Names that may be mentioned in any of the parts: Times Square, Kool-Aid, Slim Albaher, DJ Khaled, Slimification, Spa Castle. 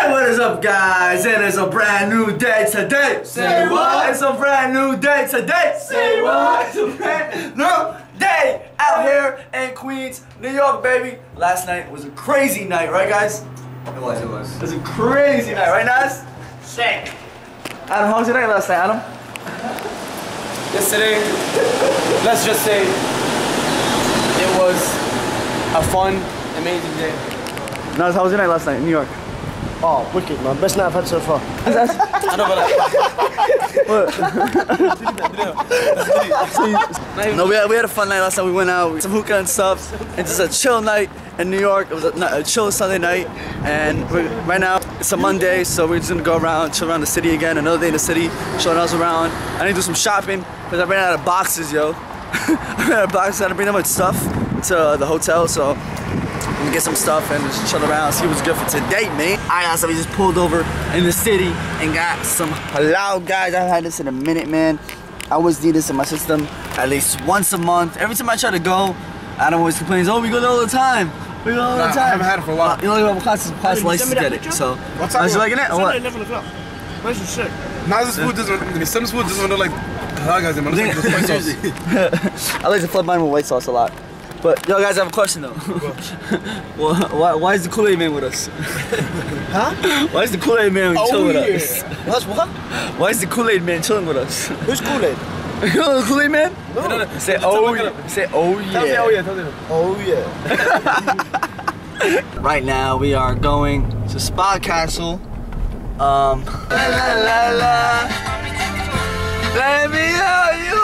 Hey, what is up, guys? It is a brand new day today. Say what? It's a brand new day today. Say what? It's a brand new day out here in Queens, New York, baby. Last night was a crazy night, right, guys? It was. It was a crazy night, right, Nas? Sick. Adam, how was your night last night, Adam? Yesterday, let's just say it was a fun, amazing day. Nas, how was your night last night in New York? Oh, wicked, man. Best night I've had so far. I know, but no, we had a fun night last night. We went out, we some hookah and stuff, and just a chill night in New York. It was a chill Sunday night, and right now it's a Monday, so we're just gonna go around, chill around the city again. Another day in the city, showing us around. I need to do some shopping because I ran out of boxes, yo. I ran out of boxes. I didn't bring that much stuff to the hotel, so. And get some stuff and just chill around, see what's good for today, man. Alright, so we just pulled over in the city and got some halal, guys. I haven't had this in a minute, man. I always need this in my system at least once a month. Every time I try to go, Adam always complains, oh, we go there all the time. We go all the time. I haven't had it for a while. You only have class license to get it, so. What's up? Are you liking it or what? It's 11 o'clock. Where's the shit? Now this food doesn't, some food doesn't look like guys, it looks like just white sauce. I like to flood mine with white sauce a lot. But yo guys, I have a question though. why is the Kool-Aid man with us? Huh? Why is the Kool-Aid man chilling with us? What's what? Why is the Kool-Aid man chilling with us? Who's Kool-Aid? You know the Kool-Aid man? No. No. Say oh yeah. Say oh yeah. Tell me oh yeah. Tell me oh yeah. Right now we are going to Spa Castle. La la la la. Let me know you.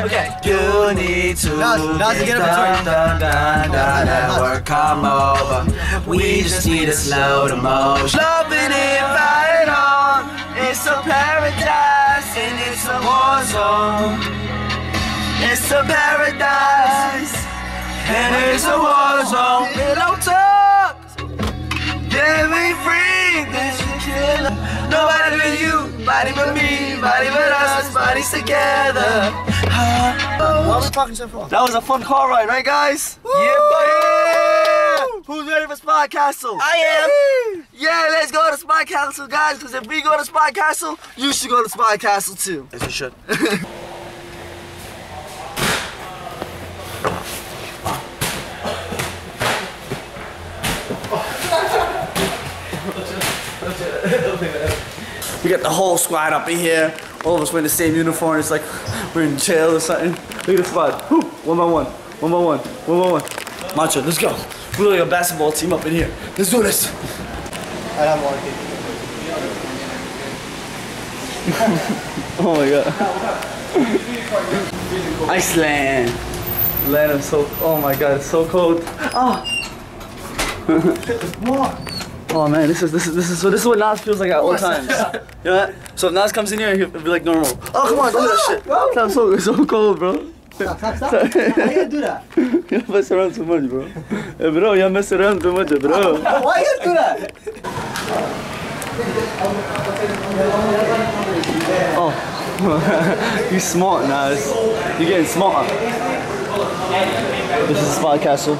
Okay. You need to work, come over. We just need a slow motion. Loving it, right on. It's a paradise and it's a war zone. It's a paradise and it's a war zone. We don't talk. Then we free. This is killer. Nobody but you, body but me, body but us, bodies together. What was talking so far? That was a fun car ride, right, guys? Woo! Yeah, buddy! Who's ready for Spa Castle? I am! Yeah, let's go to Spa Castle, guys, because if we go to Spa Castle, you should go to Spa Castle too. Yes, you should. We got the whole squad up in here. All of us wearing the same uniform. It's like we're in jail or something. Look at the squad. Whew. One by one. One by one. One by one. Macho, let's go. We're like a basketball team up in here. Let's do this. I don't want to. Oh my god. Iceland. Land is so. Oh my god, it's so cold. Ah. What? Oh man, this is what Nas feels like at all times. You know what? So if Nas comes in here, he'll be like normal. Oh come on, do that shit. Bro. Stop, so cold, bro. Stop. Why you do that? You mess around too much, bro. Hey, bro, you mess around too much, bro. Why you do that? Oh, you smart, Nas. You're getting smarter. This is Spa Castle.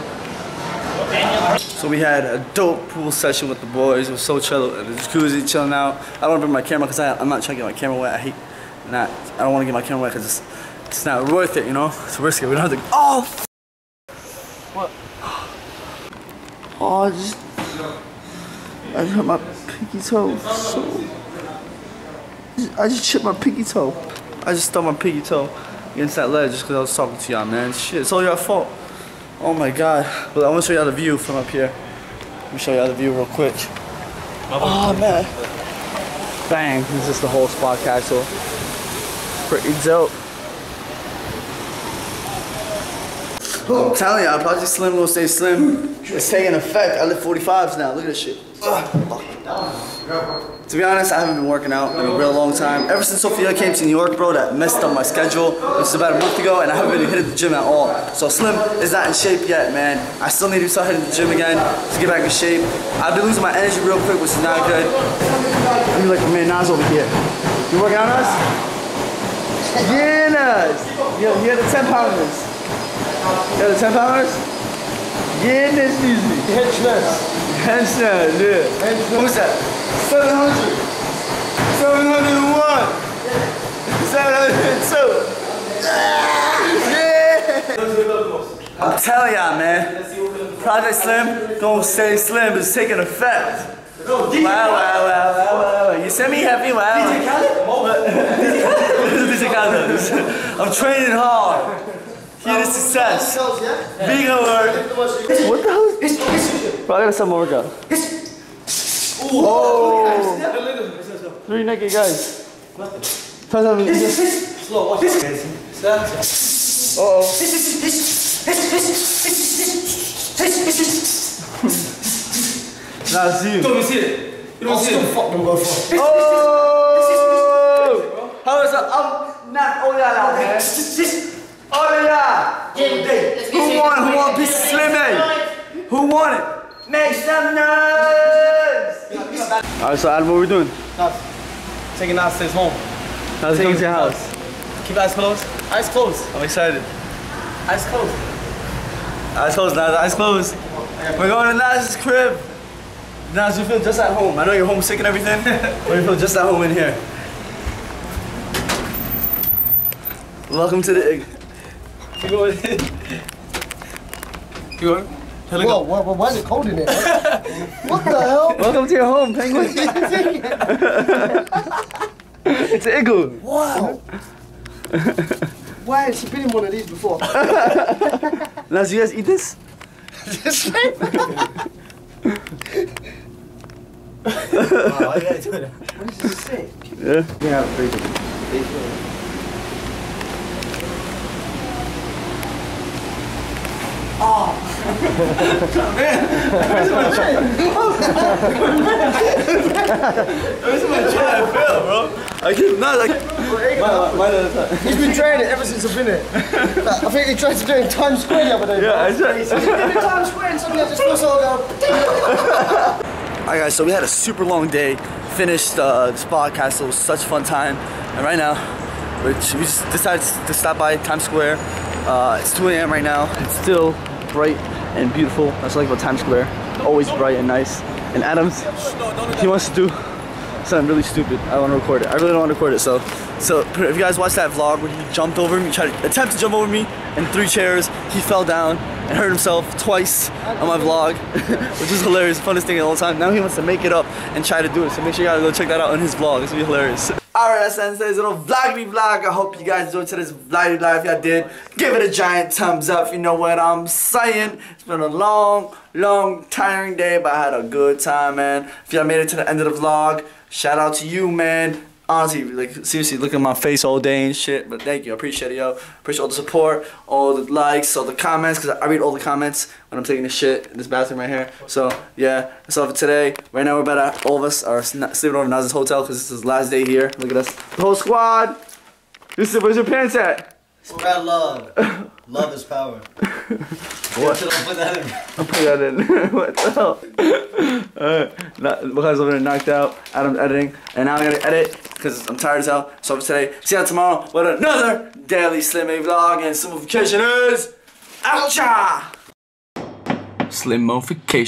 So we had a dope pool session with the boys. It was so chill, the jacuzzi, chilling out. I don't want to bring my camera because I'm not trying to get my camera wet. I don't want to get my camera wet because it's not worth it, you know? It's risky, we don't have to, oh! What? Oh, I just hurt my pinky toe, so. I just chipped my pinky toe. I just stubbed my pinky toe against that ledge just because I was talking to y'all, man. Shit, it's all your fault. Oh my god. Well, I want to show you all the view from up here. Let me show you all the view real quick. Oh man. Bang. This is the whole Spa Castle. Pretty dope. I'm telling you, Project Slim will stay slim. It's taking effect. I lift 45s now. Look at this shit. To be honest, I haven't been working out in a real long time. Ever since Sophia came to New York, bro, that messed up my schedule. It's about a month ago, and I haven't really hit the gym at all. So Slim is not in shape yet, man. I still need to start hitting the gym again to get back in shape. I've been losing my energy real quick, which is not good. I mean, like my man Nas over here. You working on us? Yeah, Nas. Yo, he had the 10-pounders. Yo, $10? Get in this music. Henchness, yeah. What's that? 700. 701. 702. Yeah. I'm telling y'all, man. Project Slim, don't stay slim, but it's taking effect. Wow, wow. You send me happy, wow. DJ Khaled? DJ Khaled. I'm training hard. Here is success. Big work. What the hell is this? Bro, I gotta start my workout. Oh. Three naked guys. Slow, watch this. Nah, it's you. You don't see it. You don't see it. Fuck, oh! How is that? I'm not all that out, man. All that. Who won? Piece of Slim A. Who won it? Make some noise! Alright, so Adam, what are we doing? Nuts. Taking Nas to his home. Nas is going to your house. Keep eyes closed. Eyes closed. I'm excited. Eyes closed. Eyes closed, Nas. Eyes closed. We're going to Nas's crib. Nas, you feel just at home. I know you're homesick and everything, but you feel just at home in here. Welcome to the... You going? You going? Whoa, why is it cold in there? What the hell? Welcome to your home, penguin. It's an igloo. Wow. Why has she been in one of these before? Nas, you guys eat this? This thing? Wow, I gotta do that. What does this say? Yeah. We have a free thing. Oh! Man! This is my try to fail, bro. I keep not like... He's been trying it ever since I've been here. Like, I think he tried to do it in Times Square the other day. Yeah, I tried. He did it in Times Square and suddenly I just lost all go. Alright guys, so we had a super long day. Finished Spa Castle, such fun time. And right now, we just decided to stop by Times Square. It's 2 a.m. right now. It's still bright and beautiful. That's what I like about Times Square. Always bright and nice. And Adams, he wants to do... I'm really stupid. I want to record it. I really don't want to record it. So if you guys watched that vlog where he jumped over me, he tried to attempt to jump over me in 3 chairs, he fell down and hurt himself twice on my vlog, which is hilarious, funnest thing of all time. Now he wants to make it up and try to do it. So make sure you guys go check that out on his vlog. It's gonna be hilarious. Alright, that's the end of today's little vloggy vlog. I hope you guys enjoyed today's vloggy vlog. If y'all did, give it a giant thumbs up. You know what I'm saying. It's been a long, tiring day, but I had a good time, man. If y'all made it to the end of the vlog, shout out to you, man. Honestly, like, seriously, look at my face all day and shit. But thank you, I appreciate it, yo. Appreciate all the support, all the likes, all the comments, because I read all the comments when I'm taking this shit in this bathroom right here. So, yeah, that's all for today. Right now, we're about to, all of us are sleeping over in Naz's hotel because this is the last day here. Look at us. The whole squad. Yusuf, where's your pants at? It's about love. Love is power. What? I'll put that in. I'll put that in. What the hell? Because over there knocked out. Adam's editing. And now I gotta edit because I'm tired as hell. So for today, see y'all tomorrow with another daily Slim A vlog. And Slimification is out ya! Slimification.